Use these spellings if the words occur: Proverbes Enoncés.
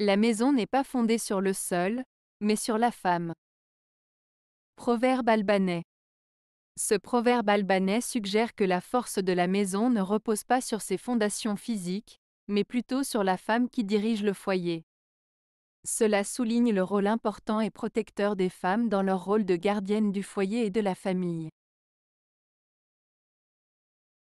La maison n'est pas fondée sur le sol, mais sur la femme. Proverbe albanais. Ce proverbe albanais suggère que la force de la maison ne repose pas sur ses fondations physiques, mais plutôt sur la femme qui dirige le foyer. Cela souligne le rôle important et protecteur des femmes dans leur rôle de gardienne du foyer et de la famille.